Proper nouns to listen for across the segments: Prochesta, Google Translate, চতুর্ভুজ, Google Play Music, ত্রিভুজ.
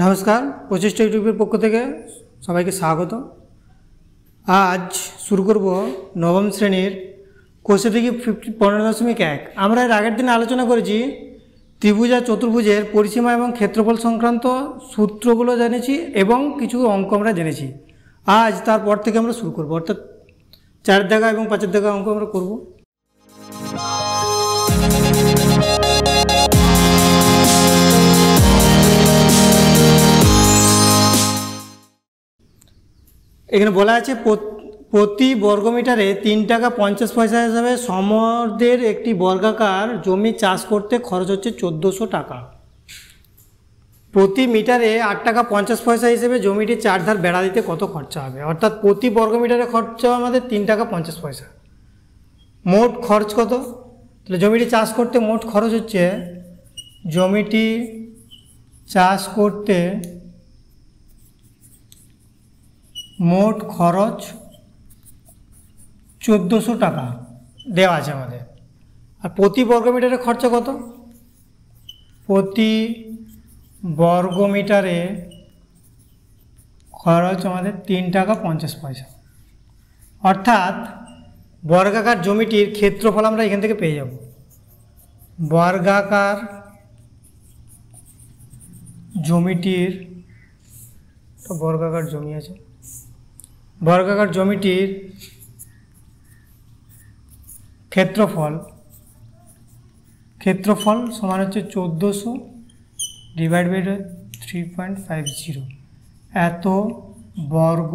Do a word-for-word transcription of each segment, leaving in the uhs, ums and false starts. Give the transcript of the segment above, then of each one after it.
नमस्कार प्रचेष्टा यूट्यूबर पक्ष थेके सबाइके स्वागत। आज शुरू करब नवम श्रेणीर कोर्स थेके पंद्रह दशमिक एक। आमरा एर आगेर दिन आलोचना करेछि त्रिभुज और चतुर्भुजेर परिसीमा एवं क्षेत्रफल संक्रांत सूत्रगुलो जेनेछि एवं किछु अंक आमरा जेनेछि। आज तारपर थेके आमरा शुरू करब अर्थात चार दागा एवं पाँचेर दागा अंक आमरा करब। एखाने बोला आछे प्रति वर्गमीटारे तीन टाका पचास पैसा हिसाब से समरदेर एक वर्गाकार जमी चाष करते खरच होच्छे चौदहशो टाका। प्रति मीटारे आठ टाका पचास पैसा हिसाब से जमिटी चारधार बेड़ा दीते कत खर्चा होबे अर्थात प्रति वर्गमीटारे खर्चा आमादेर तीन टाका पचास पैसा। मोट खर्च कत ताहले जमिटी चाष करते मोट खरच होच्छे जमिटी चाष करते मोट खरच चौदहशो टाका देवा आछे आमादेर। आर प्रति वर्गमीटारे खर्चा कत प्रति वर्गमीटारे खरच आमादेर तीन टाका पचास पैसा अर्थात वर्गाकार जमिटिर क्षेत्रफल आमरा एखान थेके पेये जाब। वर्गाकार जमिटिर वर्गाकार जमी आछे वर्गाकार जमिटिर क्षेत्रफल क्षेत्रफल समान होच्छे चौदहशो divide by three point five zero एत वर्ग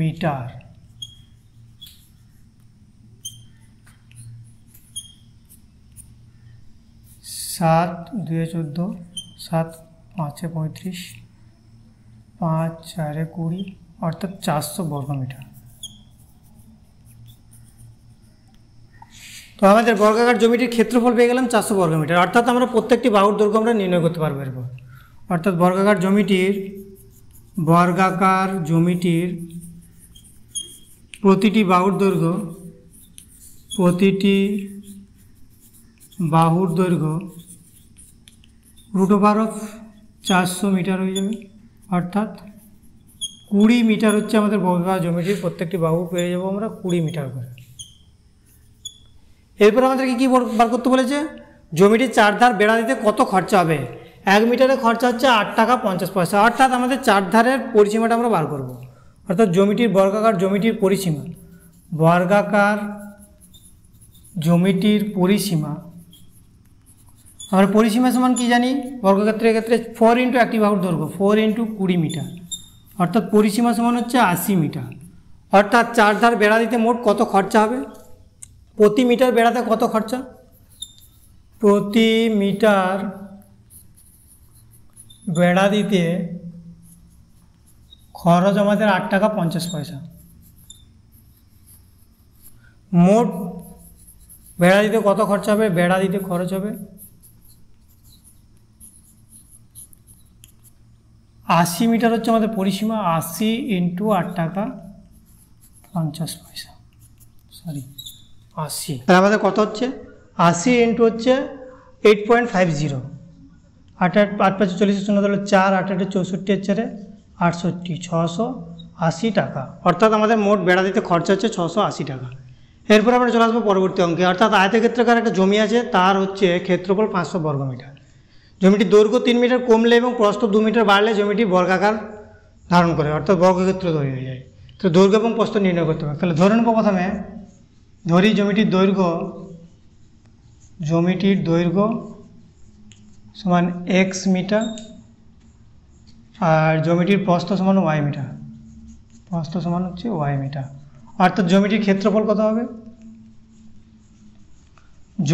मीटार। सात दुए चौदह सात पाँचे पैंतीस पाँच चारे कुड़ी अर्थात चार सौ वर्गमीटार। तो हमारे वर्गाकार जमिटिर क्षेत्रफल पे गेलाम चार सौ वर्गमीटार अर्थात आमरा प्रत्येकटी बाहुर दैर्घ्य आमरा निर्णय करते पारबो एरपर। अर्थात वर्गाकार जमिटिर वर्गाकार जमिटिर प्रतिटी बाहुर दैर्घ्य प्रतिटी बाहुर दैर्घ्य रूट ओभार अफ चार सौ मीटार हो जाबे अर्थात बीस मीटार होच्छे आमादेर वर्गाकार जमिटिर प्रत्येकटी बाहु पेये जाबो आमरा बीस मीटार करे। एरपर आमादेरके कि বার করতে বলেছে জমিটির চারধার বেড়া দিতে কত খরচা হবে। এক মিটারে খরচা হচ্ছে আট টাকা পঞ্চাশ পয়সা অর্থাৎ আমাদের চারধারের পরিসীমাটা আমরা বার করব অর্থাৎ জমিটির বর্গাকার জমিটির পরিসীমা বর্গাকার জমিটির পরিসীমা আমরা পরিসীমা সমান কি জানি বর্গক্ষেত্রের ক্ষেত্রে চার ইনটু একটি বাহুর দৈর্ঘ্য চার ইনটু बीस মিটার अर्थात परिसीमा समान होच्छे आशी मीटार। अर्थात चारधार बेड़ा दीते मोट कत खर्चा होबे प्रति मीटार बेड़ाते कत खर्चा प्रति मीटार बेड़ा दीते खरच आमादेर आठ टाका पचास पैसा। मोट बेड़ा दीते कत खर्चा होबे बेड़ा दीते खरच होबे आशी मीटार होच्छे आमादेर परिसीमा आशी इंटू आठ टाका पचास पैसा सरि आशी ताहले आमादेर कत होच्छे आशी इंटू होच्छे एट पॉइंट फाइव जिरो आठ आठ आठ पाँच चल्लिस शून्य दल चार आठ आठ चौष्टि चारे आठषट्टी छशो आशी टाका अर्थात आमादेर मोट बेड़ा दीते खर्चा होच्छे छशो आशी टाका। एरपर आमरा चले आसबो परवर्ती अंके अर्थात आयतक्षेत्राकार एकटा जमी आछे तार होच्छे क्षेत्रफल पाँचशो वर्गमीटार। जमिटिर दैर्घ्य तीन मीटार कमले और प्रस्थ दो मीटार बाढ़ले जमिटी वर्गाकार धारण करे अर्थात वर्गक्षेत्र तैरि हो जाए। तो दैर्घ्य और प्रस्थ निर्णय करते हैं ताहले धरे नेब प्रथमे धरि जमिटिर दैर्घ्य जमिटिर दैर्घ्य समान एक्स मीटार और जमिटिर प्रस्थ समान वाई मीटार प्रस्थ समान होच्छे वाई मीटार अर्थात जमिटिर क्षेत्रफल कत होबे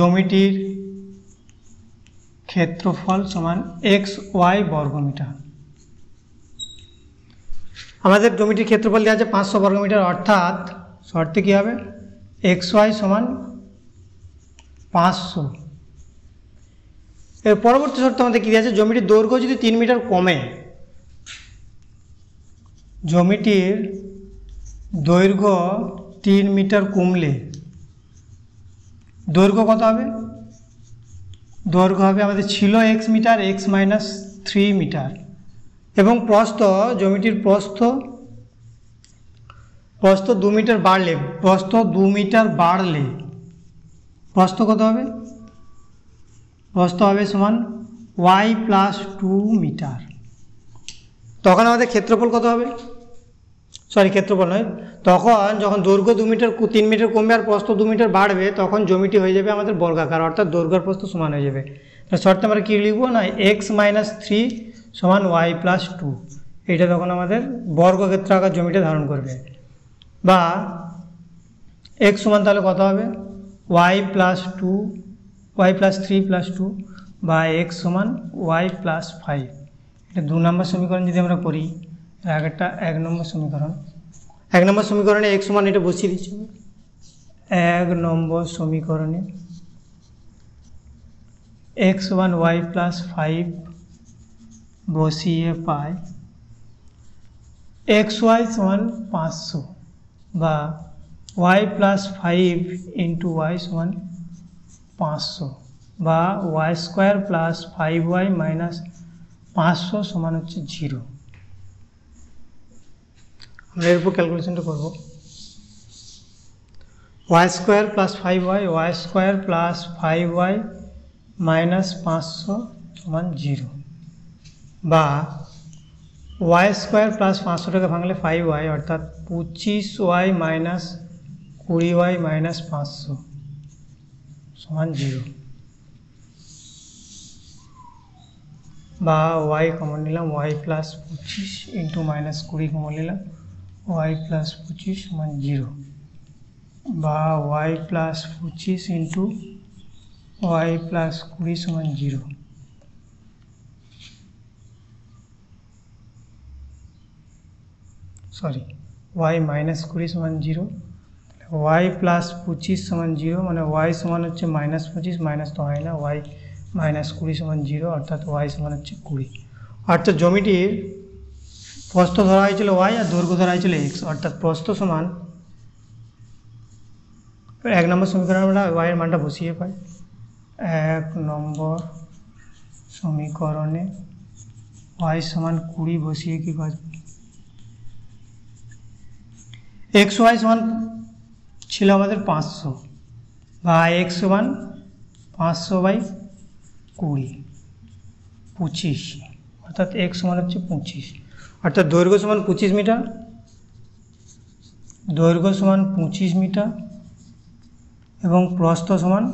जमिटिर क्षेत्रफल समान एक्स वाई वर्गमीटार। जमिटिर क्षेत्रफल दिया पाँच सौ वर्गमीटार अर्थात शर्ते कि हबे एक्स वाई समान पाँचशो। एर परवर्ती शर्त आमादेर कि दिया आछे जमिटिर दैर्घ्य यदि तीन मीटार कमे जमिटिर दैर्घ्य तीन मीटार कमले दैर्घ्य कत हबे दैर्घ्य हबे आमादेर छिलो x metre x minus three metre एवं प्रस्थ जमिटिर प्रस्थ प्रस्थ दो मीटर बाढ़ले प्रस्थ दो मीटर बाढ़ले प्रस्थ कत होबे प्रस्थ होबे समान वाई प्लस टू मीटार तखन आमादेर क्षेत्रफल कत होबे सरि क्षेत्रफल नय तखन जखन दैर्घ्य दो मीटर तीन मीटर कमबे आर प्रस्थ दो मीटर बाढ़बे तखन जमिटी हये जाबे आमादेर वर्गाकार अर्थात दैर्घ्य आर प्रस्थ समान हये जाबे तो शर्ते आमरा कि लिखबो ना एक्स माइनस थ्री समान वाई प्लस टू एटा तखन आमादेर वर्गक्षेत्र आकार जमिटा धारण करबे बा एक्स समान ताहले कत होबे Y plus two Y plus three plus two बा एक्स समान वाई प्लस फाइव एटा दो नम्बर समीकरण यदि आमरा करी आगेरटा एक नम्बर समीकरण एक नम्बर समीकरणे एक समान एटा बसिए दिচ্ছি एक नम्बर समीकरणे एक्स समान वाई प्लस फाइव बसिए पाई एक्स वाई समान पाँच सौ बा Y plus five into Y समान पाँच सौ बा Y square plus five Y minus पाँच सौ समान होच्छे जीरो আমরা এরপর ক্যালকুলেশনটা করব y square plus five y y square plus five y minus पाँच सौ সমান जीरो বা y স্কয়ার প্লাস पाँच सौ টাকা ভাঙলে फाइव वाई অর্থাৎ पच्चीस वाई মাইনাস बीस वाई মাইনাস पाँच सौ সমান जीरो বা y কমন নিলাম y প্লাস पच्चीस ইনটু মাইনাস बीस কমন নিলাম y प्लस पच्चीस मान जीरो बा y प्लस पच्चीस इंटू वाई प्लस बीस मान जीरो सॉरी y माइनस बीस मान जीरो y प्लस पच्चीस समान जीरो मैं y समान हे माइनस पच्चीस माइनस तो है ना y माइनस बीस मान जीरो अर्थात y समान हे बीस अर्थात जमिटिर प्रस्थ धरा हो वाई और दैर्घ्य धरा हो एक्स अर्थात प्रस्थ समान एक नम्बर समीकरण वाइर मानटा बसिए पाई एक नम्बर समीकरण वाई समान बीस बसिए कि एक्स वाई समान छिलो आमादेर पाँच सौ एक्स समान पाँच सौ बाई बीस पच्चीस अर्थात एक्स समान होच्छे पच्चीस अर्थात दैर्घ्य समान पच्चीस मीटार दैर्घ्य समान पच्चीस मीटार एवं प्रस्थ समान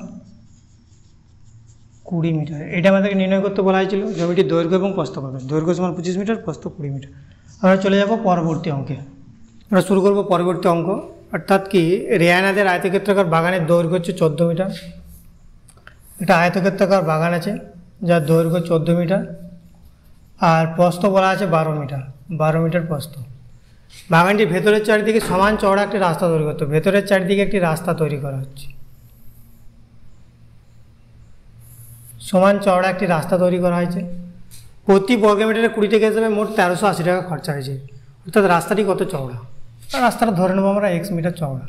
बीस मीटार एटा आमादेरके निर्णय करते बला हयेछिलो जमिटिर दैर्घ्य एवं प्रस्थ कत दैर्घ्य समान पच्चीस मीटार प्रस्थ बीस मीटार आमरा चले जाब परवर्ती अंके आमरा शुरू करब परवर्ती अंक अर्थात कि रेहानादेर आयतक्षेत्राकार बागानेर दैर्घ्य होच्छे चौदह मीटार एटा आयतक्षेत्राकार बागान आछे जार दैर्घ्य चौदह मीटार और प्रस्थ बला आछे बारो मीटार बारो मीटर प्रस्थ बागानটির ভেতরের চারিদিকে সমান চওড়া একটি রাস্তা তৈরি করতে ভেতরের চারিদিকে একটি রাস্তা তৈরি করা হচ্ছে সমান চওড়া একটি রাস্তা তৈরি করা হয়েছে প্রতি বর্গমিটারে কুড়ি টাকা হিসেবে মোট তেরোশো আশি টাকা খরচা হয়েছে অর্থাৎ রাস্তাটি কত চওড়া রাস্তাটা ধরে নেব আমরা x মিটার চওড়া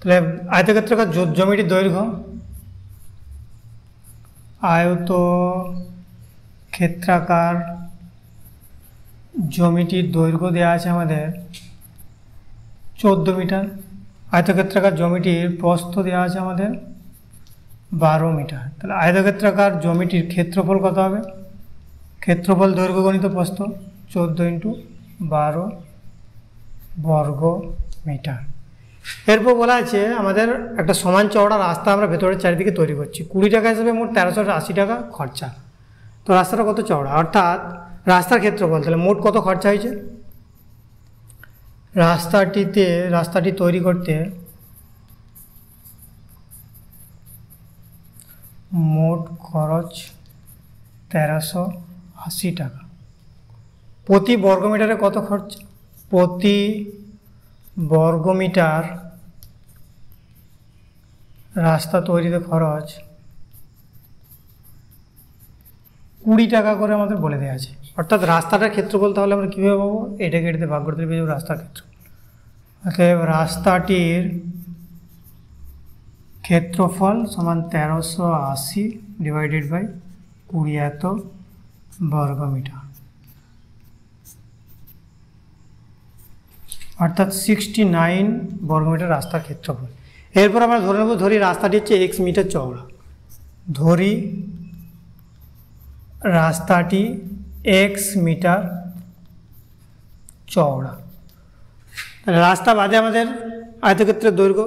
তাহলে আয়তক্ষেত্রাকার জমিটির দৈর্ঘ্য आयत क्षेत्राकार जमिटिर दैर्घ्य देया आछे आमादेर चौदह मीटार आयतक्षेत्राकार जमिटिर प्रस्थ देया आछे आमादेर बारो मीटार ताहले आयतक्षेत्राकार जमिटिर क्षेत्रफल कत होबे क्षेत्रफल दैर्घ्य गुणित प्रस्थ चौदह इंटू बारो वर्ग मीटार এরপর বলা আছে আমাদের একটা সমান চওড়া রাস্তা আমরা ভেতরের চারিদিকে তৈরি করছি बीस টাকা হিসেবে মোট তেরোশো আশি টাকা খরচা তো রাস্তাটা কত চওড়া অর্থাৎ রাস্তার ক্ষেত্রফল তাহলে মোট কত খরচা হয়েছে রাস্তাটিতে রাস্তাটি তৈরি করতে মোট খরচ তেরোশো আশি টাকা প্রতি বর্গমিটারে কত খরচ প্রতি বর্গমিটার রাস্তা তৈরিতে খরচ बीस টাকা করে আমাদের বলে দেয়া আছে অর্থাৎ রাস্তাটার ক্ষেত্রফল তাহলে আমরা কিভাবে পাবো এটাকে এটাতে ভাগ করতে হবে রাস্তার ক্ষেত্রফল অতএব রাস্তাটির ক্ষেত্রফল সমান তেরোশো আশি ডিভাইডেড বাই बीस এত वर्गमीटर अर्थात सिक्सटी नाइन वर्गमीटर रास्तार क्षेत्रफल। एरपर आमरा धरे नेब धरि रास्ताटी हच्छे एक्स मीटर चौड़ा, धरि रास्ताटी एक्स मीटर चौड़ा। रास्ता बादे आमादेर आयतक्षेत्रेर दैर्घ्य,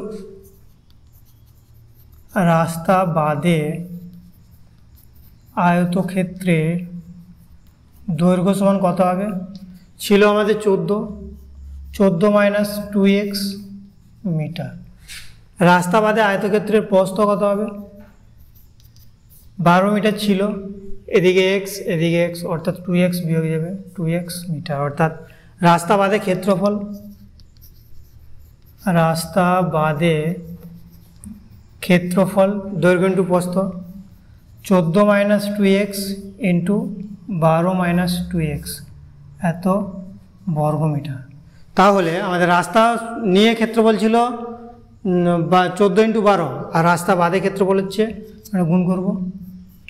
रास्ता बादे आयतक्षेत्रेर दैर्घ्य समान कत होबे? छिलो आमादेर चौदो, चौदो माइनस टू एक्स मीटार। रास्ता बादे आयतक्षेत्रेर प्रस्थ कत होबे? बारो मीटार छिलो, एदिके एक्स एदिके एक्स अर्थात टू एक्स बियोग जाबे टू एक्स मीटार। अर्थात रास्ता बादे क्षेत्रफल, रास्ता बादे क्षेत्रफल दैर्घ्य इंटू प्रस्थ चौदो माइनस टू एक्स इंटू बारो माइनस टू एक्स एत वर्गमीटार। ताहले आमादेर रास्ता निये क्षेत्रफल छिलो चौदो इंटू बारो और रास्ता बादे क्षेत्रफल हच्छे गुण करब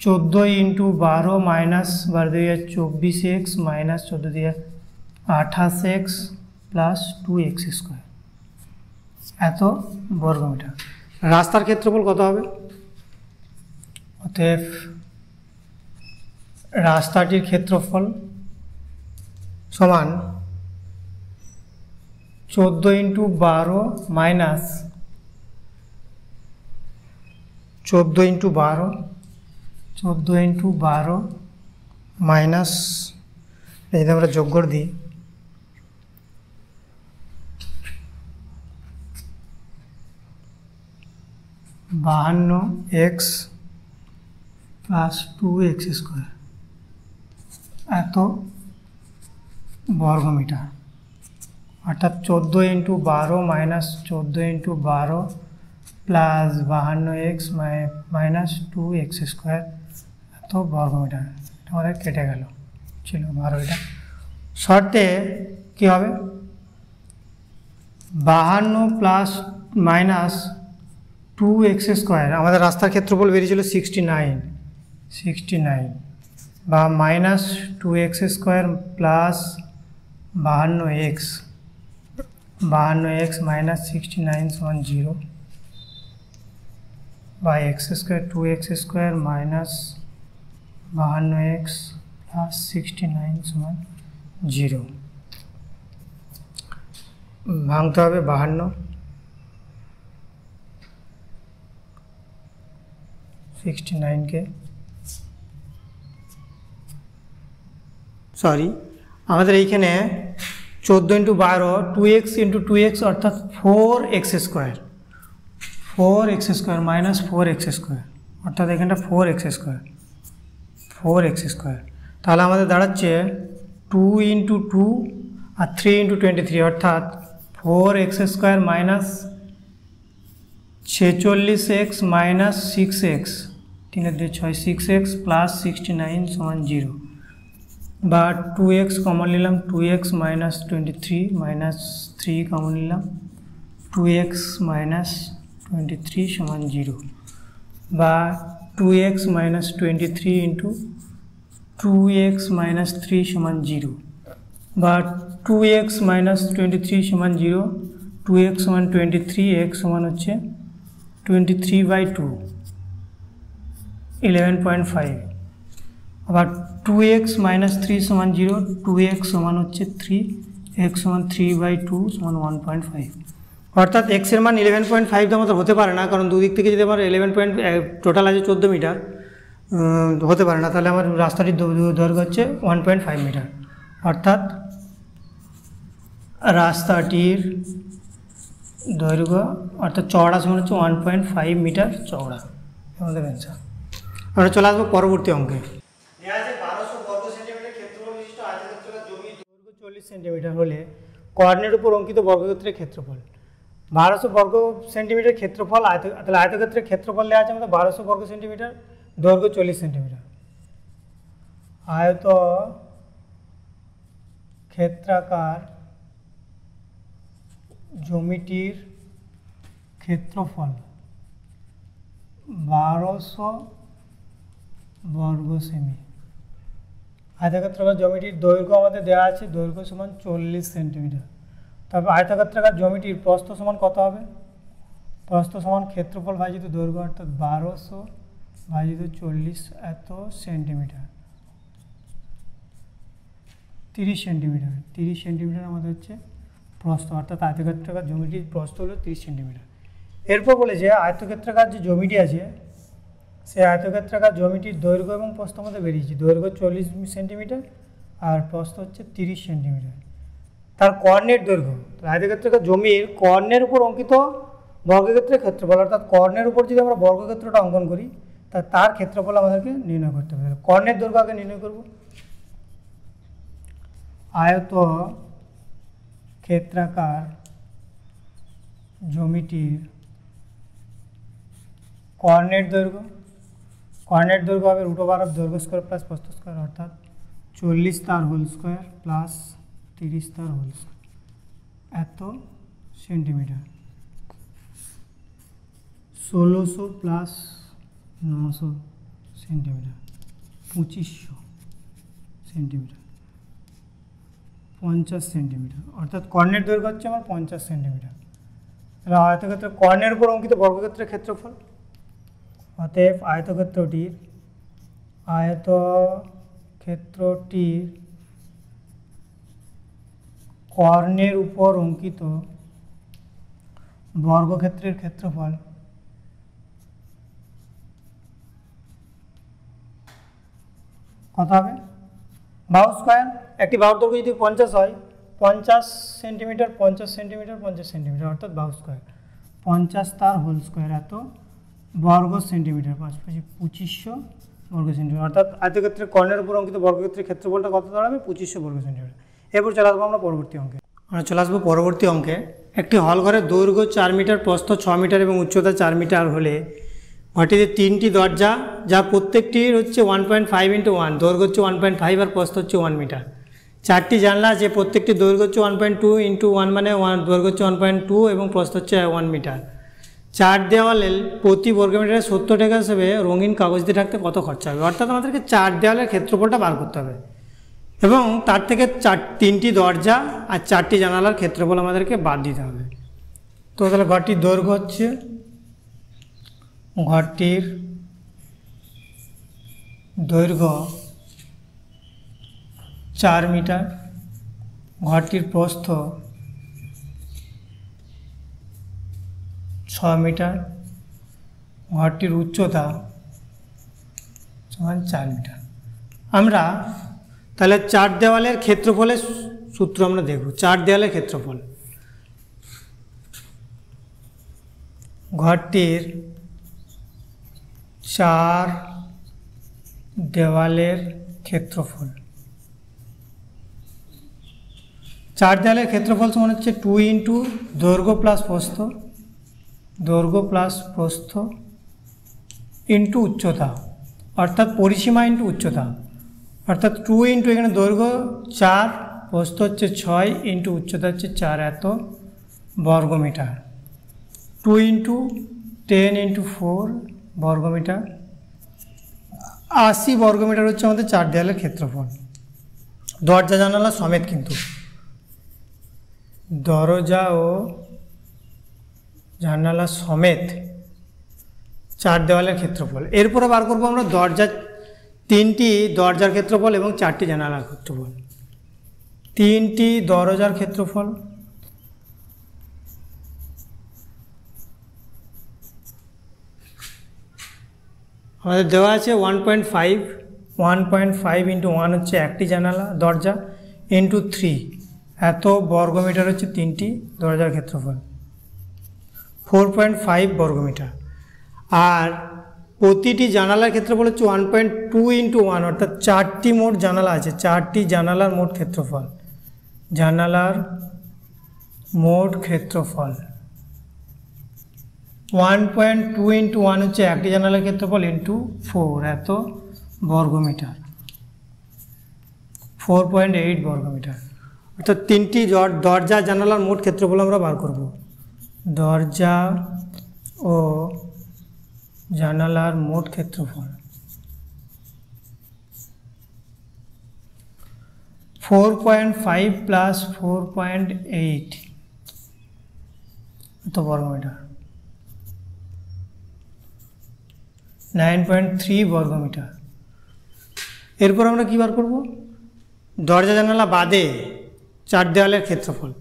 चौदो इंटू बारो माइनस बारो दुइये चौबीस एक्स माइनस चौदो दुइये अठाश x plus two x square एत वर्गमीटार। रास्तार क्षेत्रफल कत होबे? अतएव रास्ताटिर क्षेत्रफल समान चौदो इंटू बारो माइनस चौदो इंटू बारो चौदो इंटू बारो माइनस यदि आमरा जोग कर दी बाहान्न x plus two x square एत वर्गमीटार। अर्थात चौदो इंटू बारो माइनस चौदो इंटू बारो प्लस बाहान्न x minus two x square एत वर्गमीटार। हमारे केटे गेल छिलो बारोटा शर्ते कि हबे बाहान्न plus minus two x square. हमारे रास्तार क्षेत्रफल बेरिएछिलो सिक्सटी नाइन सिक्सटी नाइन बा minus two x square plus बाहान्न एक्स बाहान्न एक्स माइनस सिक्सटी नाइन समान जिरो बा x square two x square minus बाहान्न एक्स प्लस सिक्सटी नाइन समान जिरो। भांगते हबे बाहान्न सिक्सटी नाइन के सॉरी हमारे ये चौदह इंटू बारो two x into two x अर्थात four x square four x square minus four x square अर्थात एखे four x square four x square ताहले हमारे दाड़ाच्छे टू इंटू टू और थ्री इंटू टोन्टी थ्री अर्थात फोर एक्स स्क्वायर माइनस छेचल्लिस x minus six x तीन दो छः six x plus sixty nine समान जिरो बा टू एक्स कमन निलाम two x minus twenty three minus three common निलाम two x minus twenty three समान जिरो बा two x minus twenty three into two x minus three समान zero बा two x minus twenty three समान zero two x समान twenty three x समान हे twenty three by two eleven point five अब two x minus three समान zero two x समान हे थ्री एक्स समान थ्री बाई टू समान वन पॉइंट फाइव। अर्थात एक्सर मान इलेवन पॉइंट फाइव तो मतलब होते पारे ना कारण दो दिक थेके जो इलेवन पॉइंट टोटाल आज चौदह मीटार होते पारे ना ताहले आमार रास्ताटी दैर्घ्य हे वन पॉइंट फाइव मीटार। अर्थात रास्ताटिर दैर्घ्य अर्थात चौड़ा समान हो वन पॉइंट फाइव मीटार चौड़ा। आंसर चले आसब परवर्ती अंके चल्लिस सेंटीमीटर होले कर्णेर उपर अंकित वर्गक्षेत्रे क्षेत्रफल बारोशो वर्ग सेंटीमीटर क्षेत्रफल आयत आयतक्षेत्रे क्षेत्रफल देया आछे बारोशो वर्ग सेंटीमीटर दैर्घ्य चल्लिस सेंटीमीटर आयत क्षेत्राकार जमिटिर क्षेत्रफल बारोशो वर्ग सेमी आयताकार जमिटिर दैर्घ्य आमादेर देওয়া আছে दैर्घ्य समान चल्लिस सेंटीमिटार। तब आयताकार जमिटिर प्रस्थ समान कत होबे प्रस्थ समान क्षेत्रफल भाजित दैर्घ्य अर्थात बारोशो भाजित चल्लिस एत सेंटीमिटार त्रिश सेंटीमिटार त्रिश सेंटीमिटार आमादेर होच्छे प्रस्थ अर्थात आयताकार जमिटिर प्रस्थ हलो त्रिश सेंटीमिटार। एरपर बोले जे आयताकार जे जमिटी आछे से आयताकार जमिटिर दैर्घ्य और प्रस्थ मध्य बेरिये दैर्घ्य चल्लिस सेंटीमिटार और प्रस्थ होच्छे त्रिश सेंटीमिटार तार कर्णेर दैर्घ्य आयताकार जमिर कर्णेर उपर अंकित बर्गक्षेत्रेर क्षेत्रफल अर्थात कर्णेर उपर जोदि आमरा बर्गक्षेत्रटा अंकन करी तार क्षेत्रफल आमादेरके निर्णय करते होबे। कर्णेर दैर्घ्य आगे निर्णय करब आयत क्षेत्राकार जमिटिर कर्णेर दैर्घ्य कर्णेर दैर्घ्य है रूट ओवर दैर्घ्य स्कोयर प्लस प्रस्थ स्कोयर अर्थात चल्लिस तार होल स्कोयर प्लस त्रिश तार होल स्कोयर एत सेंटीमिटार षोलोशो प्लस नौशो सेंटीमिटार पचिसशो सेंटीमिटार पंचाश सेंटीमिटार अर्थात कर्णेर दैर्घ्य होच्छे आमार पंचाश सेंटीमिटार। आयतक्षेत्र कर्णेर उपर अंकित बर्गक्षेत्रेर क्षेत्रफल अतएव आयतक्षेत्रটির आयतक्षेत्रটির कर्णेर ऊपर अंकित बर्गक्षेत्रेर क्षेत्रफल कत होबे बाहु स्कोयार एकटी बाहुर दैर्घ्य यदि पचास हय पचास सेंटीमिटार पचास सेंटीमिटार पचास सेंटीमिटार अर्थात बाहु स्कोयार पचास तार होल स्कोयार एत बर्ग सेंटीमिटार पासपाशी पचिसशो बर्ग सेंटीमिटार अर्थात आयतक्षेत्रेर कर्णेर उपर अंकित बर्गक्षेत्रेर क्षेत्रफलटा कत दाঁড়াবে पचिसशो बर्ग सेंटीमिटार। एरपर चले आसबो आमरा परवर्ती अंके आमरा चले आसबो परवर्ती अंके एकटी हलघरेर दैर्घ्य चार मीटार प्रस्थ छय मीटार एबं उच्चता चार मीटार हले ঘরটিতে তিনটি দরজা যা প্রত্যেকটির হচ্ছে one point five into one দৈর্ঘ্য হচ্ছে ওয়ান পয়েন্ট ফাইভ আর প্রস্থ হচ্ছে ওয়ান মিটার। চারটি জানলা আছে প্রত্যেকটি দৈর্ঘ্য হচ্ছে one point two into one মানে ওয়ান দৈর্ঘ্য হচ্ছে ওয়ান পয়েন্ট টু এবং প্রস্থ হচ্ছে ওয়ান মিটার। চার দেওয়ালে প্রতি বর্গমিটারে সত্তর টাকা হিসেবে রঙিন কাগজ দিয়ে ঢাকতে কত খরচা হবে অর্থাৎ আমাদেরকে চার দেওয়ালের ক্ষেত্রফলটা বার করতে হবে এবং তার থেকে চার তিনটি দরজা আর চারটি জানালার ক্ষেত্রফল আমাদেরকে বাদ দিতে হবে। তো তাহলে ঘরটির দৈর্ঘ্য হচ্ছে ঘরটির দৈর্ঘ্য চার মিটার ঘরটির প্রস্থ ছয় মিটার ঘরটির উচ্চতা সমান চার মিটার। আমরা তাহলে চার দেওয়ালের ক্ষেত্রফলের সূত্র আমরা দেখব। চার দেওয়ালের ক্ষেত্রফল ঘরটির चार देवालेर क्षेत्रफल चार देवालेर क्षेत्रफल समान होच्छे टू इंटू दैर्घ्य प्लस प्रस्थ दैर्घ्य प्लस प्रस्थ इंटू उच्चता अर्थात परिसीमा इंटू उच्चता अर्थात टू इंटू एखाने दैर्घ्य चार प्रस्थ होच्छे छय इंटू उच्चता होच्छे चार एत बर्गमीटार two into ten into four बर्गमीटार आशी बर्गमीटार होच्छे आमादेर चार देवालेर क्षेत्रफल। दरजा जानाला समेत किन्तु दरजा ओ जानाला समेत चार देवालेर क्षेत्रफल। एरपर बार करबो आमरा दरजा तीनटी दरजार क्षेत्रफल एबं चारटी जानालार क्षेत्रफल। तीनटी दरजार क्षेत्रफल हमारे देवा आछे one point five one point five into one होच्छे एकटी जानाला दरजा इंटू थ्री एत बर्गमीटार होच्छे तीनटी दरजार क्षेत्रफल फोर पॉइंट फाइव बर्गमीटार और प्रतिटी जानालार क्षेत्रफल होच्छे one point two into one अर्थात चारटी मोट जानाला आछे चारटी जानालार मोट क्षेत्रफल जानालार मोट क्षेत्रफल one point two into one होच्छे एकटी जानालार क्षेत्रफल इंटू फोर एत बर्गमीटार फोर पॉइंट एट बर्गमीटार अर्थात तीनटी दरजा जानालार मोट क्षेत्रफल आमरा बार करब दरजा ओ जानालार मोट क्षेत्रफल four point five plus four point eight तो वर्ग मीटर नाइन पॉइंट थ्री वर्ग मीटर। एरपर आमरा कि बार करब दरजा জানালা বাদে চার দেওয়ালের ক্ষেত্রফল।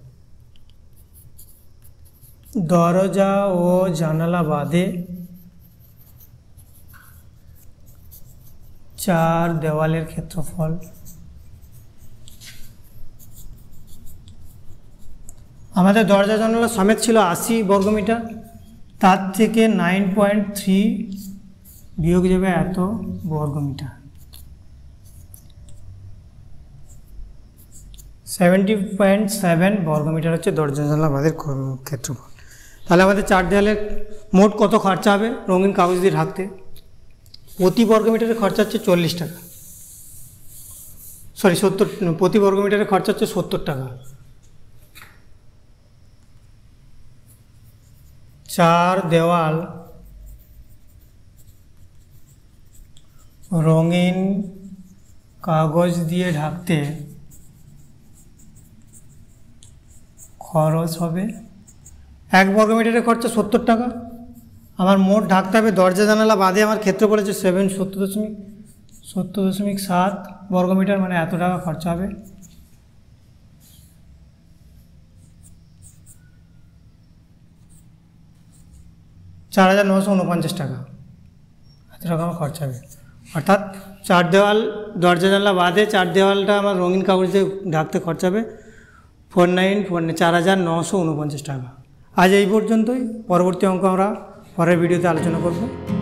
दरजा और জানালা বাদে চার দেওয়ালের ক্ষেত্রফল हमारे दरजा জানালা समेत छिलो आशी वर्ग मीटर तार थेके नाइन पॉइंट थ्री वियोग जाबे एत वर्ग मीटर सेवेंटी पॉइंट सेवन वर्ग मीटर होच्छे दरजा জানালা বাদের क्षेत्रफल। ताहले आमादेर चार देयाले मोट कत खर्चा होबे रंगीन कागज दिये ढाकते प्रति वर्ग मीटारे खर्चा होच्छे चल्लिश टाका सरि सत्तर प्रति वर्ग मीटारे खर्चा होच्छे सत्तर टाका। चार देवाल रंगीन कागज दिए ढाकते खरच होबे एक वर्ग मीटारे खर्चा सत्तर टाका। आमार मोट ढाकते होबे दरजा जानाला बादे आमार क्षेत्र पड़ेछे सेवन सत्तर दशमिक सत्तर दशमिक सात वर्ग मीटार माने एत टाका खर्चा होबे। चार हज़ार नौशो ऊनपंचाश टाका एत टाका आमार खर्चा होबे। अर्थात चार देवाल दरजा जानाला बादे चार देवालटा आमार रंगीन कागज दिये ढाकते खर्चा होबे फोर नाइन फोर नाइन चार हज़ार नौशो ऊनपंचाश टाका। आज এই পর্যন্তই। পরবর্তী অঙ্ক আমরা পরের ভিডিওতে আলোচনা করব।